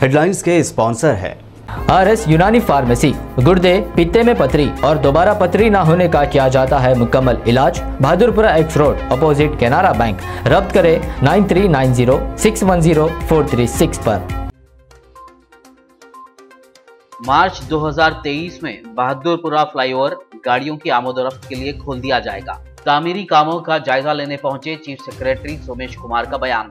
Headlines के sponsor है R S यूनानी फार्मेसी। गुर्दे पित्ते में पथरी और दोबारा पथरी न होने का किया जाता है मुकम्मल इलाज। Bahadurpura X road opposite Canara bank. रब्त करें 9390610436 पर। मार्च 2023 में बहादुरपुरा फ्लाईओवर गाड़ियों की आमदोरफ्त के लिए खोल दिया जाएगा। तामीरी कामों का जायजा लेने पहुंचे चीफ सेक्रेटरी सोमेश कुमार का बयान।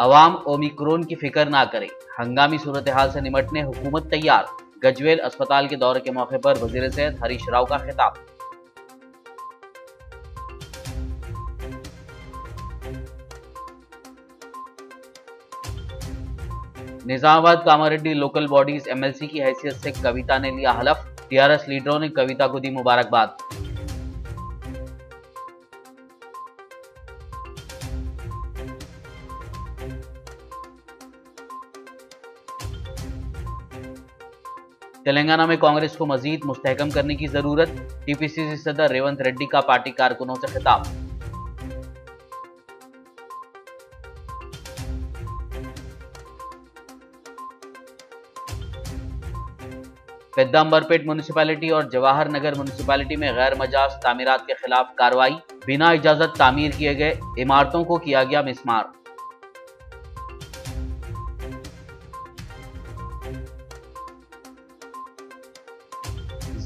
अवाम ओमिक्रोन की फिक्र ना करे, हंगामी सूरत हाल से निमटने हुकूमत तैयार। गजवेल अस्पताल के दौरे के मौके पर वजीर सेहत हरीश राव का खिताब। Nizamabad Kamareddy local bodies MLC की हैसियत से कविता ने लिया हलफ। टीआरएस लीडरों ने कविता को दी मुबारकबाद। तेलंगाना में कांग्रेस को मजीद मुस्तहकम करने की जरूरत। टीपीसीसी सदर रेवंत रेड्डी का पार्टी कारकुनों से खिताब। पिदम्बर पेट म्यूनिसिपैलिटी और जवाहर नगर म्यूनिसिपैलिटी में गैर मजाज तामीरात के खिलाफ कार्रवाई। बिना इजाजत तामीर किए गए इमारतों को किया गया मिस्मार।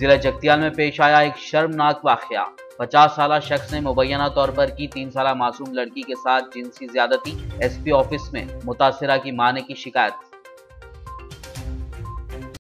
जिला जक्तियाल में पेश आया एक शर्मनाक वाकया। 50 साल शख्स ने मुबैना तौर पर की 3 साल मासूम लड़की के साथ जिनसी ज्यादती। एसपी ऑफिस में मुतासिरा की मां ने की शिकायत।